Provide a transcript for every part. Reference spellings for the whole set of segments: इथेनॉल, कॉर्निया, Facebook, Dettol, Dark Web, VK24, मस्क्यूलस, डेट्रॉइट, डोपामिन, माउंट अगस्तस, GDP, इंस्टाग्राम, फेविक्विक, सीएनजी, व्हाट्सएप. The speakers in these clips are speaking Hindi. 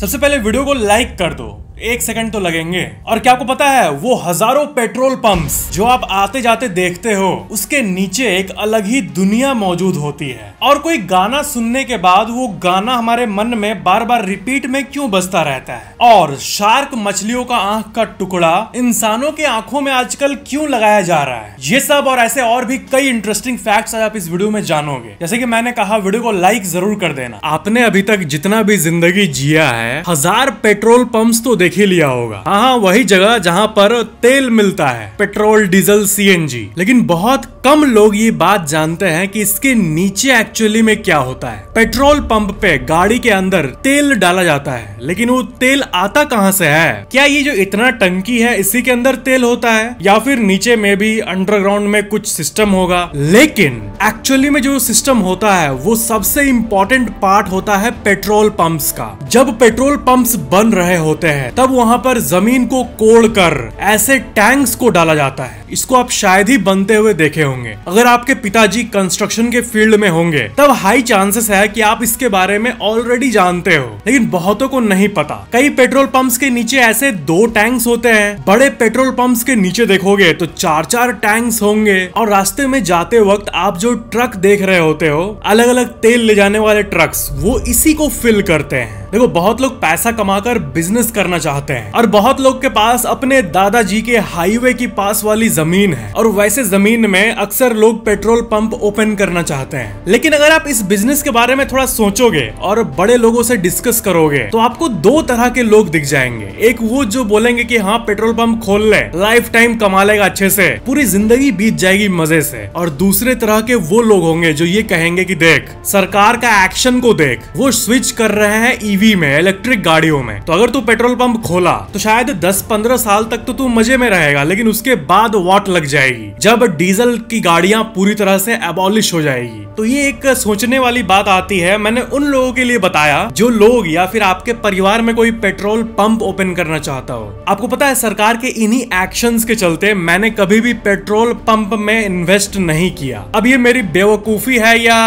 सबसे पहले वीडियो को लाइक कर दो, 1 सेकंड तो लगेंगे। और क्या आपको पता है वो हजारों पेट्रोल पंप्स जो आप आते जाते देखते हो, उसके नीचे एक अलग ही दुनिया मौजूद होती है। और कोई गाना सुनने के बाद वो गाना हमारे मन में बार बार रिपीट में क्यों बजता रहता है? और शार्क मछलियों का आंख का टुकड़ा इंसानों के आंखों में आजकल क्यों लगाया जा रहा है? ये सब और ऐसे और भी कई इंटरेस्टिंग फैक्ट्स आज आप इस वीडियो में जानोगे। जैसे कि मैंने कहा, वीडियो को लाइक जरूर कर देना। आपने अभी तक जितना भी जिंदगी जिया है, हजार पेट्रोल पंप्स तो ही लिया होगा। हाँ, वही जगह जहाँ पर तेल मिलता है, पेट्रोल, डीजल, सीएनजी। लेकिन बहुत कम लोग ये बात जानते हैं कि इसके नीचे एक्चुअली में क्या होता है। पेट्रोल पंप पे गाड़ी के अंदर तेल डाला जाता है, लेकिन वो तेल आता कहाँ से है? क्या ये जो इतना टंकी है इसी के अंदर तेल होता है, या फिर नीचे में भी अंडरग्राउंड में कुछ सिस्टम होगा? लेकिन एक्चुअली में जो सिस्टम होता है वो सबसे इम्पोर्टेंट पार्ट होता है पेट्रोल पंप्स का। जब पेट्रोल पंप्स बन रहे होते हैं तब वहाँ पर जमीन को कोड़ कर ऐसे टैंक्स को डाला जाता है। इसको आप शायद ही बनते हुए देखे होंगे। अगर आपके पिताजी कंस्ट्रक्शन के फील्ड में होंगे तब हाई चांसेस है कि आप इसके बारे में ऑलरेडी जानते हो, लेकिन बहुतों को नहीं पता। कई पेट्रोल पंप्स के नीचे ऐसे 2 टैंक्स होते हैं। बड़े पेट्रोल पंप्स के नीचे देखोगे तो 4-4 टैंक्स होंगे। और रास्ते में जाते वक्त आप जो ट्रक देख रहे होते हो, अलग अलग तेल ले जाने वाले ट्रक्स, वो इसी को फिल करते हैं। देखो, बहुत लोग पैसा कमाकर बिजनेस करना चाहते हैं, और बहुत लोग के पास अपने दादाजी के हाईवे की पास वाली जमीन है, और वैसे जमीन में अक्सर लोग पेट्रोल पंप ओपन करना चाहते हैं। लेकिन अगर आप इस बिजनेस के बारे में थोड़ा सोचोगे और बड़े लोगों से डिस्कस करोगे तो आपको 2 तरह के लोग दिख जाएंगे। एक वो जो बोलेंगे कि हाँ, पेट्रोल पंप खोल ले, लाइफ टाइम कमा लेगा, अच्छे से पूरी जिंदगी बीत जाएगी मजे से। और दूसरे तरह के वो लोग होंगे जो ये कहेंगे कि देख, सरकार का एक्शन को देख, वो स्विच कर रहे हैं ईवी में, इलेक्ट्रिक गाड़ियों में, तो अगर तू पेट्रोल पंप खोला तो शायद 10-15 साल तक तो तू मजे में रहेगा, लेकिन उसके बाद वाट लग जाएगी जब डीजल की गाड़ियां पूरी तरह से एबॉलिश हो जाएगी। तो ये एक सोचने वाली बात आती है। मैंने उन लोगों के लिए बताया जो लोग, या फिर आपके परिवार में कोई पेट्रोल पंप ओपन करना चाहता हो। आपको पता है, सरकार के इन्हीं एक्शंस के चलते मैंने कभी भी पेट्रोल पंप में इन्वेस्ट नहीं किया। अब ये मेरी बेवकूफी है या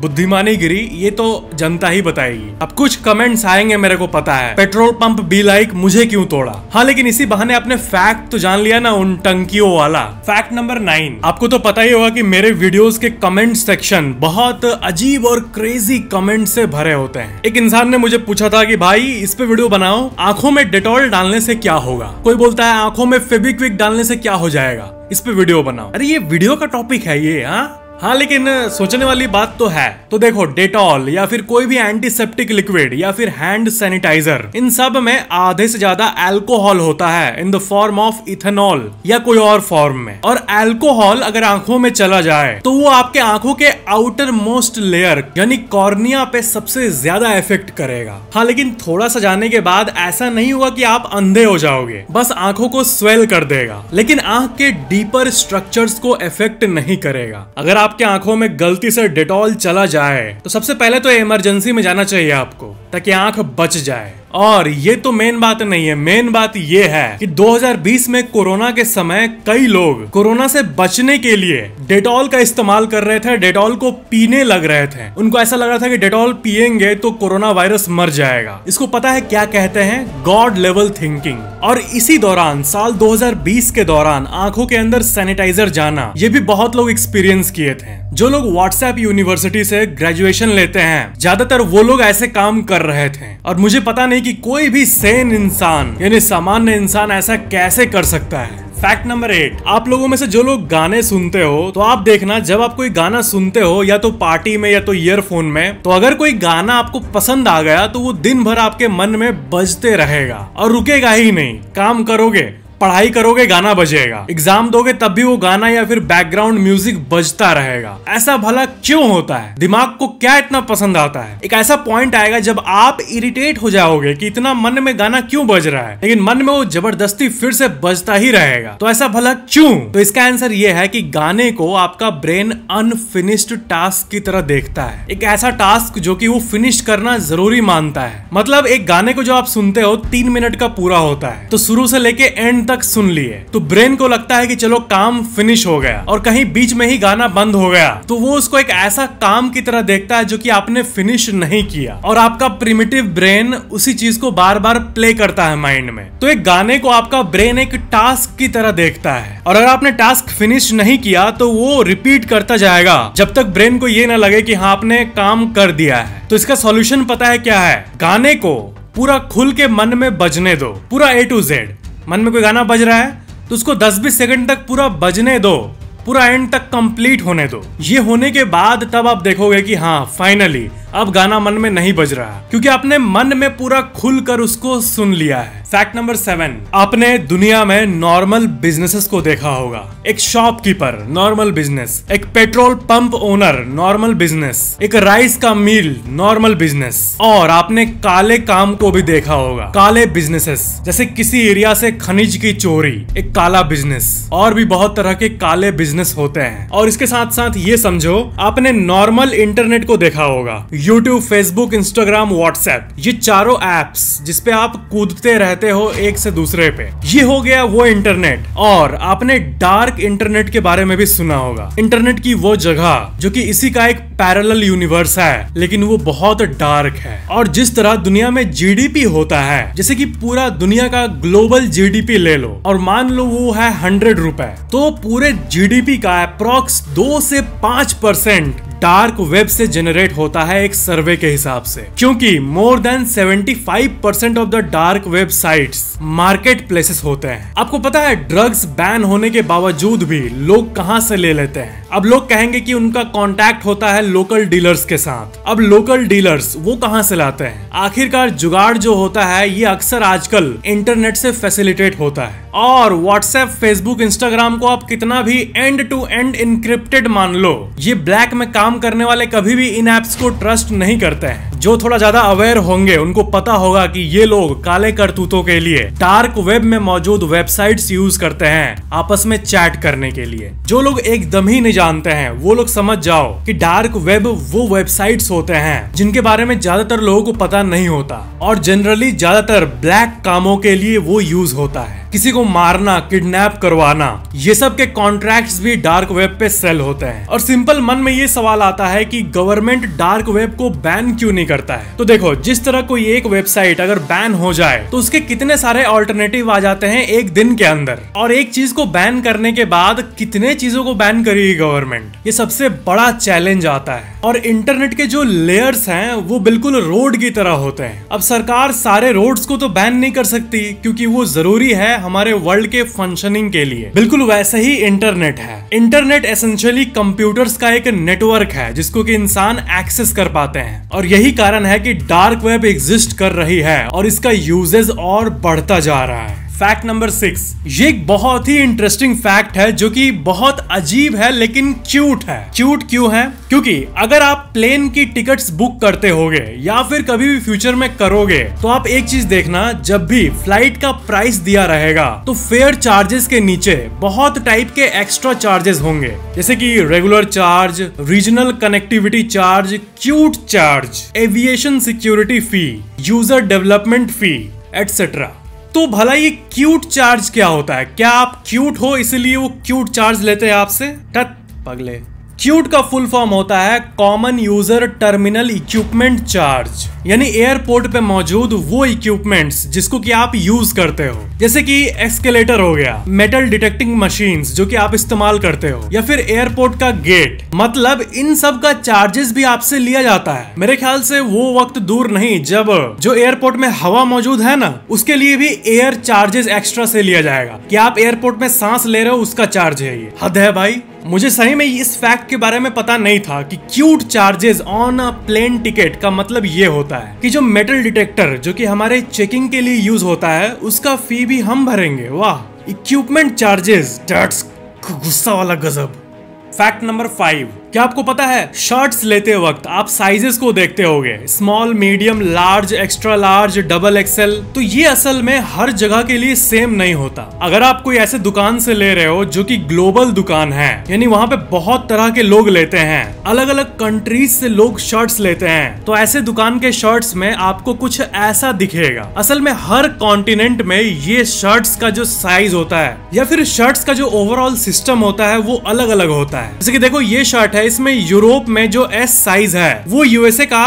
बुद्धिमानी गिरी, ये तो जनता ही बताएगी। अब कुछ कमेंट्स आएंगे, मेरे को पता है, पेट्रोल पंप बी लाइक, मुझे क्यों तोड़ा? हाँ, लेकिन इसी बहाने आपने फैक्ट तो जान लिया ना, उन टंकियों वाला। फैक्ट नंबर 9, आपको तो पता ही होगा कि मेरे वीडियोस के कमेंट सेक्शन बहुत अजीब और क्रेजी कमेंट से भरे होते हैं। एक इंसान ने मुझे पूछा था कि भाई, इस पे वीडियो बनाओ, आंखों में डेटॉल डालने से क्या होगा? कोई बोलता है आंखों में फेविक्विक डालने से क्या हो जाएगा, इस पे वीडियो बनाओ। अरे, ये वीडियो का टॉपिक है ये। हाँ, लेकिन सोचने वाली बात तो है। तो देखो, डेटॉल या फिर कोई भी एंटीसेप्टिक लिक्विड या फिर हैंड सैनिटाइजर, इन सब में आधे से ज्यादा अल्कोहल होता है in the form of इथेनॉल या कोई और फॉर्म में। और अल्कोहल अगर आंखों में चला जाए तो वो आपके आंखों के आउटर मोस्ट लेयर यानी कॉर्निया पे सबसे ज्यादा इफेक्ट करेगा। हाँ, लेकिन थोड़ा सा जाने के बाद ऐसा नहीं होगा कि आप अंधे हो जाओगे, बस आंखों को स्वेल कर देगा, लेकिन आंख के डीपर स्ट्रक्चर्स को इफेक्ट नहीं करेगा। अगर आपके आंखों में गलती से डेटॉल चला जाए तो सबसे पहले तो इमरजेंसी में जाना चाहिए आपको, ताकि आंख बच जाए। और ये तो मेन बात नहीं है, मेन बात ये है कि 2020 में कोरोना के समय कई लोग कोरोना से बचने के लिए डेटॉल का इस्तेमाल कर रहे थे, डेटॉल को पीने लग रहे थे। उनको ऐसा लग रहा था कि डेटॉल पिएंगे तो कोरोना वायरस मर जाएगा। इसको पता है क्या कहते हैं? God level thinking. और इसी दौरान साल 2020 के दौरान आंखों के अंदर सैनिटाइजर जाना, ये भी बहुत लोग एक्सपीरियंस किए थे। जो लोग व्हाट्सएप यूनिवर्सिटी से ग्रेजुएशन लेते हैं, ज्यादातर वो लोग ऐसे काम कर रहे थे। और मुझे पता नहीं कि कोई भी सेन इंसान यानी सामान्य इंसान ऐसा कैसे कर सकता है। फैक्ट नंबर 8, आप लोगों में से जो लोग गाने सुनते हो, तो आप देखना, जब आप कोई गाना सुनते हो, या तो पार्टी में या तो ईयरफोन में, तो अगर कोई गाना आपको पसंद आ गया तो वो दिन भर आपके मन में बजते रहेगा और रुकेगा ही नहीं। काम करोगे, पढ़ाई करोगे, गाना बजेगा, एग्जाम दोगे तब भी वो गाना या फिर बैकग्राउंड म्यूजिक बजता रहेगा। ऐसा भला क्यों होता है? दिमाग को क्या इतना पसंद आता है? एक ऐसा पॉइंट आएगा जब आप इरिटेट हो जाओगे कि इतना मन में गाना क्यों बज रहा है, लेकिन मन में वो जबरदस्ती फिर से बजता ही रहेगा। तो ऐसा भला क्यों? तो इसका आंसर ये है कि गाने को आपका ब्रेन अनफिनिश्ड टास्क की तरह देखता है, एक ऐसा टास्क जो कि वो फिनिश करना जरूरी मानता है। मतलब एक गाने को जो आप सुनते हो 3 मिनट का पूरा होता है, तो शुरू से लेके एंड तक सुन लिए तो ब्रेन को लगता है कि चलो काम फिनिश हो गया, और कहीं बीच में ही गाना बंद हो गया तो वो उसको एक ऐसा काम की तरह देखता है जो कि आपने फिनिश नहीं किया, और आपका प्रिमिटिव ब्रेन उसी चीज को बार बार प्ले करता है माइंड में। तो एक गाने को आपका ब्रेन एक टास्क की तरह देखता है, और अगर आपने टास्क फिनिश नहीं किया तो वो रिपीट करता जाएगा जब तक ब्रेन को ये ना लगे कि हाँ आपने काम कर दिया है। तो इसका सॉल्यूशन पता है क्या है? गाने को पूरा खुल के मन में बजने दो, पूरा ए टू जेड। मन में कोई गाना बज रहा है तो उसको 10-20 सेकंड तक पूरा बजने दो, पूरा एंड तक कंप्लीट होने दो। ये होने के बाद तब आप देखोगे कि हाँ फाइनली अब गाना मन में नहीं बज रहा, क्योंकि आपने मन में पूरा खुलकर उसको सुन लिया है। फैक्ट नंबर 7, आपने दुनिया में नॉर्मल बिजनेसेस को देखा होगा। एक शॉपकीपर नॉर्मल बिजनेस, एक petrol pump owner normal business, एक राइस का मिल नॉर्मल बिजनेस, और आपने काले काम को भी देखा होगा, काले बिजनेसेस, जैसे किसी एरिया से खनिज की चोरी एक काला बिजनेस, और भी बहुत तरह के काले बिजनेस होते हैं। और इसके साथ साथ ये समझो आपने नॉर्मल इंटरनेट को देखा होगा, YouTube, Facebook, Instagram, WhatsApp, ये चारों एप्स जिसपे आप कूदते रहते हो एक से दूसरे पे, ये हो गया वो इंटरनेट। और आपने डार्क इंटरनेट के बारे में भी सुना होगा, इंटरनेट की वो जगह जो कि इसी का एक पैरेलल यूनिवर्स है, लेकिन वो बहुत डार्क है। और जिस तरह दुनिया में GDP होता है, जैसे कि पूरा दुनिया का ग्लोबल GDP ले लो और मान लो वो है 100 रुपए, तो पूरे GDP का अप्रोक्स 2 से 5% डार्क वेब से जनरेट होता है एक सर्वे के हिसाब से, क्योंकि more than 75% of the dark web sites market places होते हैं। आपको पता है ड्रग्स बैन होने के बावजूद भी लोग कहां से ले लेते हैं? अब लोग कहेंगे कि उनका कांटेक्ट होता है लोकल डीलर्स के साथ। अब लोकल डीलर्स वो कहां से लाते हैं? आखिरकार जुगाड़ जो होता है ये अक्सर आजकल इंटरनेट से फैसिलिटेट होता है। और व्हाट्सएप, फेसबुक, इंस्टाग्राम को आप कितना भी एंड टू एंड इनक्रिप्टेड मान लो, ये ब्लैक में काम करने वाले कभी भी इन एप्स को ट्रस्ट नहीं करते हैं। जो थोड़ा ज्यादा अवेयर होंगे उनको पता होगा कि ये लोग काले करतूतों के लिए डार्क वेब में मौजूद वेबसाइट्स यूज करते हैं आपस में चैट करने के लिए। जो लोग एकदम ही नहीं जानते हैं वो लोग समझ जाओ कि डार्क वेब वो वेबसाइट्स होते हैं जिनके बारे में ज्यादातर लोगों को पता नहीं होता, और जनरली ज्यादातर ब्लैक कामों के लिए वो यूज होता है। किसी को मारना, किडनैप करवाना, ये सब के कॉन्ट्रैक्ट्स भी डार्क वेब पे सेल होते हैं। और सिंपल मन में ये सवाल आता है कि गवर्नमेंट डार्क वेब को बैन क्यों नहीं करता है? तो देखो, जिस तरह कोई एक वेबसाइट अगर बैन हो जाए तो उसके कितने सारे ऑल्टरनेटिव आ जाते हैं एक दिन के अंदर, और एक चीज को बैन करने के बाद कितने चीजों को बैन करेगी गवर्नमेंट, ये सबसे बड़ा चैलेंज आता है। और इंटरनेट के जो लेयर्स हैं वो बिल्कुल रोड की तरह होते हैं। अब सरकार सारे रोड्स को तो बैन नहीं कर सकती क्योंकि वो जरूरी है हमारे वर्ल्ड के फंक्शनिंग के लिए। बिल्कुल वैसे ही इंटरनेट है। इंटरनेट एसेंशियली कंप्यूटर्स का एक नेटवर्क है जिसको कि इंसान एक्सेस कर पाते हैं, और यही कारण है कि डार्क वेब एग्जिस्ट कर रही है और इसका यूजेस और बढ़ता जा रहा है। फैक्ट नंबर 6, ये एक बहुत ही इंटरेस्टिंग फैक्ट है जो कि बहुत अजीब है लेकिन क्यूट है। क्यूट क्यों है? क्योंकि अगर आप प्लेन की टिकट्स बुक करते होगे या फिर कभी भी फ्यूचर में करोगे तो आप एक चीज देखना, जब भी फ्लाइट का प्राइस दिया रहेगा तो फेयर चार्जेस के नीचे बहुत टाइप के एक्स्ट्रा चार्जेस होंगे, जैसे कि regular charge, regional connectivity charge, CUTE charge, aviation security fee, user development fee, etcetera. तो भला ये क्यूट चार्ज क्या होता है? क्या आप क्यूट हो इसलिए वो क्यूट चार्ज लेते हैं आपसे? टट पगले। क्यूट का फुल फॉर्म होता है common user terminal equipment charge, यानी एयरपोर्ट पे मौजूद वो इक्विपमेंट्स जिसको कि आप यूज करते हो, जैसे कि एस्केलेटर हो गया, मेटल डिटेक्टिंग मशीन्स जो कि आप इस्तेमाल करते हो, या फिर एयरपोर्ट का गेट। मतलब इन सब का चार्जेस भी आपसे लिया जाता है। मेरे ख्याल से वो वक्त दूर नहीं जब जो एयरपोर्ट में हवा मौजूद है ना, उसके लिए भी एयर चार्जेस एक्स्ट्रा से लिया जाएगा कि आप एयरपोर्ट में सांस ले रहे हो उसका चार्ज है। ये हद है भाई। मुझे सही में इस फैक्ट के बारे में पता नहीं था कि CUTE charges on a plane ticket का मतलब ये होता है कि जो मेटल डिटेक्टर जो कि हमारे चेकिंग के लिए यूज होता है उसका फी भी हम भरेंगे। वाह, इक्विपमेंट चार्जेस, दैट्स गुस्सा वाला गजब। फैक्ट नंबर 5, क्या आपको पता है शर्ट्स लेते वक्त आप साइजेस को देखते होगे, small, medium, large, extra large, double XL. तो ये असल में हर जगह के लिए सेम नहीं होता। अगर आप कोई ऐसे दुकान से ले रहे हो जो कि ग्लोबल दुकान है, यानी वहाँ पे बहुत तरह के लोग लेते हैं, अलग अलग कंट्रीज से लोग शर्ट्स लेते हैं, तो ऐसे दुकान के शर्ट्स में आपको कुछ ऐसा दिखेगा। असल में हर कॉन्टिनेंट में ये शर्ट्स का जो साइज होता है या फिर शर्ट्स का जो ओवरऑल सिस्टम होता है वो अलग अलग होता है। जैसे कि देखो ये शर्ट है, इसमें यूरोप में जो एस साइज है वो यूएसए का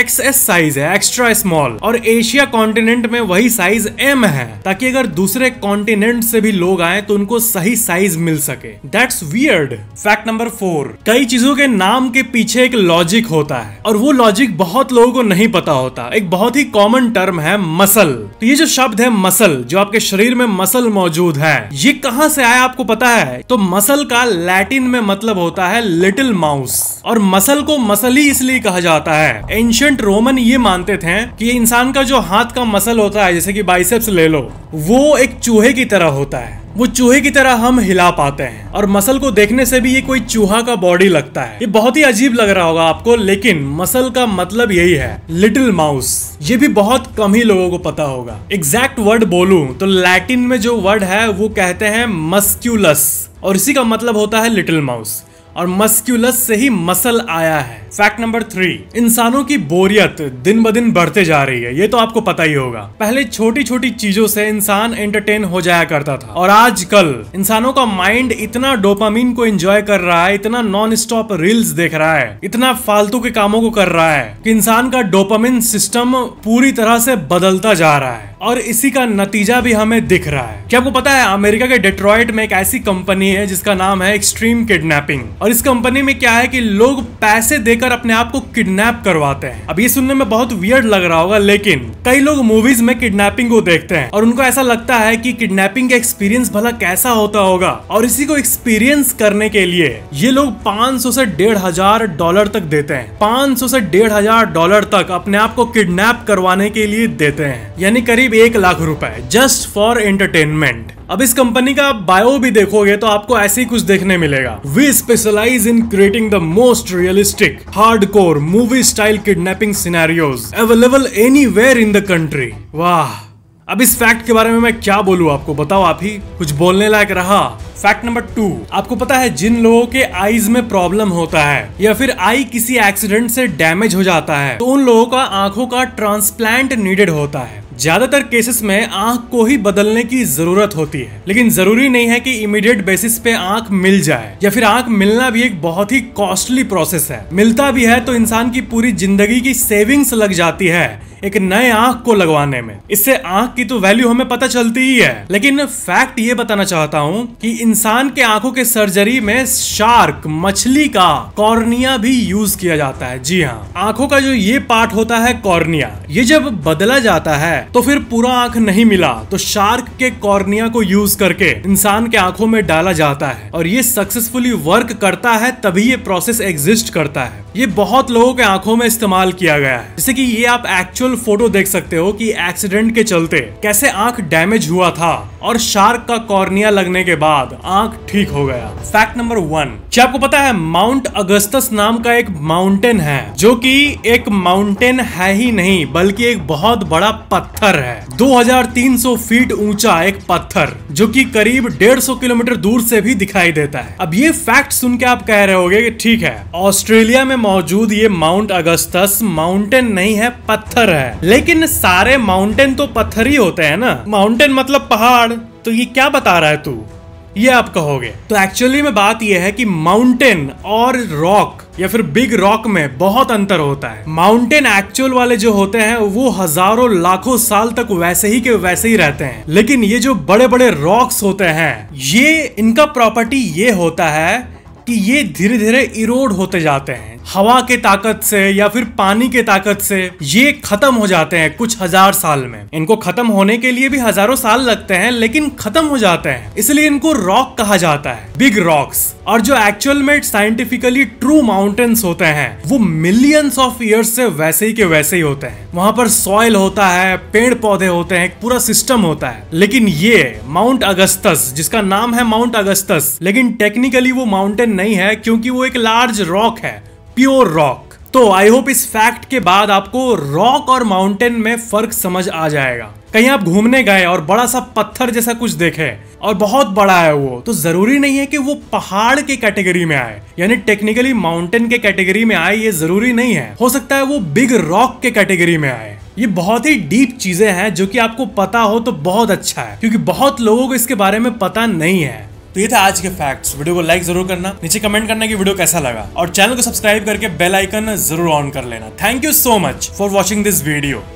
XS साइज है, एक्स्ट्रा स्मॉल, और एशिया कॉन्टिनेंट में वही साइज M है, ताकि अगर दूसरे कॉन्टिनेंट से भी लोग आए तो उनको सही साइज मिल सके। That's weird. फैक्ट नंबर 4, कई चीजों के नाम के पीछे एक लॉजिक होता है और वो लॉजिक बहुत लोगों को नहीं पता होता। एक बहुत ही कॉमन टर्म है मसल। तो ये जो शब्द है मसल, जो आपके शरीर में मसल मौजूद है, ये कहाँ से आया आपको पता है? तो मसल का लैटिन में मतलब होता है लिटिल माउस, और मसल को मसली इसलिए कहा जाता है। रोमन ये मानते थे कि इंसान का जो हाथ का मसल होता है, जैसे कि बाइसेप्स ले लो, वो एक चूहे की तरह होता है, वो चूहे की तरह हम हिला पाते हैं, और मसल को देखने से भी ये कोई चूहा का बॉडी लगता है। ये बहुत ही अजीब लग रहा होगा आपको, लेकिन मसल का मतलब यही है, लिटिल माउस। ये भी बहुत कम ही लोगों को पता होगा। एग्जैक्ट वर्ड बोलूं तो लैटिन में जो वर्ड है वो कहते हैं मस्क्यूलस, और इसी का मतलब होता है लिटिल माउस, और मस्क्यूलस से ही मसल आया है। फैक्ट नंबर 3, इंसानों की बोरियत दिन ब दिन बढ़ते जा रही है। ये तो आपको पता ही होगा। पहले छोटी छोटी चीजों से इंसान एंटरटेन हो जाया करता था, और आजकल इंसानों का माइंड इतना डोपामिन को एंजॉय कर रहा है, इतना नॉन स्टॉप रील्स देख रहा है, इतना फालतू के कामों को कर रहा है कि इंसान का डोपामिन सिस्टम पूरी तरह से बदलता जा रहा है, और इसी का नतीजा भी हमें दिख रहा है। क्या आपको पता है अमेरिका के डेट्रॉइट में एक ऐसी कंपनी है जिसका नाम है एक्सट्रीम किडनैपिंग, और इस कंपनी में क्या है कि लोग पैसे देकर अपने आप को किडनैप करवाते हैं। अब ये सुनने में बहुत वियर्ड लग रहा होगा, लेकिन कई लोग मूवीज में किडनैपिंग को देखते हैं और उनको ऐसा लगता है कि किडनैपिंग का एक्सपीरियंस भला कैसा होता होगा, और इसी को एक्सपीरियंस करने के लिए ये लोग 500 से 1500 डॉलर तक देते हैं। 500 से 1500 डॉलर तक अपने आप को किडनैप करवाने के लिए देते हैं, यानी करीब 1 लाख रुपए जस्ट फॉर एंटरटेनमेंट। अब इस कंपनी का बायो भी देखोगे तो आपको ऐसे ही कुछ देखने मिलेगा। We specialise in creating the most realistic hardcore movie style kidnapping scenarios available anywhere in the country. वाह, अब इस फैक्ट के बारे में मैं क्या बोलूं आपको, बताओ आप ही, कुछ बोलने लायक रहा। फैक्ट नंबर 2, आपको पता है जिन लोगों के आईज में प्रॉब्लम होता है या फिर आई किसी एक्सीडेंट से डैमेज हो जाता है, तो उन लोगों का आंखों का ट्रांसप्लांट नीडेड होता है। ज्यादातर केसेस में आंख को ही बदलने की जरूरत होती है, लेकिन जरूरी नहीं है कि इमीडिएट बेसिस पे आंख मिल जाए, या फिर आंख मिलना भी एक बहुत ही कॉस्टली प्रोसेस है। मिलता भी है तो इंसान की पूरी जिंदगी की सेविंग्स लग जाती है एक नए आंख को लगवाने में। इससे आंख की तो वैल्यू हमें पता चलती ही है, लेकिन फैक्ट ये बताना चाहता हूँ कि इंसान के आंखों के सर्जरी में शार्क, मछली का कॉर्निया भी यूज किया जाता है। जी हाँ, आंखों का जो ये पार्ट होता है कॉर्निया, ये जब बदला जाता है तो फिर पूरा आंख नहीं मिला तो शार्क के कॉर्निया को यूज करके इंसान के आंखों में डाला जाता है, और ये सक्सेसफुली वर्क करता है, तभी ये प्रोसेस एग्जिस्ट करता है। ये बहुत लोगों के आंखों में इस्तेमाल किया गया है। जैसे कि ये आप एक्चुअल फोटो देख सकते हो कि एक्सीडेंट के चलते कैसे आंख डैमेज हुआ था, और शार्क का कॉर्निया लगने के बाद आंख ठीक हो गया। फैक्ट नंबर 1, क्या आपको पता है माउंट अगस्तस नाम का एक माउंटेन है, जो कि एक माउंटेन है ही नहीं बल्कि एक बहुत बड़ा पत्थर है। 2300 फीट ऊंचा एक पत्थर, जो कि करीब 150 किलोमीटर दूर से भी दिखाई देता है। अब ये फैक्ट सुन के आप कह रहे होगे कि ठीक है, ऑस्ट्रेलिया में मौजूद ये माउंट अगस्तस माउंटेन नहीं है, पत्थर है, लेकिन सारे माउंटेन तो पत्थर ही होते हैं ना, माउंटेन मतलब पहाड़, तो ये क्या बता रहा है तू, ये आप कहोगे। तो एक्चुअली में बात यह है कि माउंटेन और रॉक या फिर बिग रॉक में बहुत अंतर होता है। माउंटेन एक्चुअल वाले जो होते हैं वो हजारों लाखों साल तक वैसे ही के वैसे ही रहते हैं, लेकिन ये जो बड़े बड़े रॉक्स होते हैं, ये इनका प्रॉपर्टी ये होता है कि ये धीरे धीरे इरोड होते जाते हैं, हवा के ताकत से या फिर पानी के ताकत से ये खत्म हो जाते हैं कुछ हजार साल में। इनको खत्म होने के लिए भी हजारों साल लगते हैं लेकिन खत्म हो जाते हैं, इसलिए इनको रॉक कहा जाता है, बिग रॉक्स। और जो एक्चुअल में साइंटिफिकली ट्रू माउंटेन्स होते हैं वो मिलियंस ऑफ ईयर्स से वैसे ही के वैसे ही होते हैं। वहां पर सॉइल होता है, पेड़ पौधे होते हैं, पूरा सिस्टम होता है। लेकिन ये माउंट अगस्तस, जिसका नाम है माउंट अगस्तस, लेकिन टेक्निकली वो माउंटेन नहीं है क्योंकि वो एक लार्ज रॉक है, प्योर रॉक। तो आई होप इस फैक्ट के बाद आपको रॉक और माउंटेन में फर्क समझ आ जाएगा। कहीं आप घूमने गए और बड़ा सा पत्थर जैसा कुछ देखे और बहुत बड़ा है वो, तो जरूरी नहीं है कि वो पहाड़ के कैटेगरी में आए, यानी टेक्निकली माउंटेन के कैटेगरी में आए, ये जरूरी नहीं है। हो सकता है वो बिग रॉक के कैटेगरी में आए। ये बहुत ही डीप चीजें हैं जो कि आपको पता हो तो बहुत अच्छा है, क्योंकि बहुत लोगों को इसके बारे में पता नहीं है। तो ये था आज के फैक्ट्स। वीडियो को लाइक जरूर करना, नीचे कमेंट करना कि वीडियो कैसा लगा, और चैनल को सब्सक्राइब करके बेल आइकन जरूर ऑन कर लेना। Thank you so much for watching this video.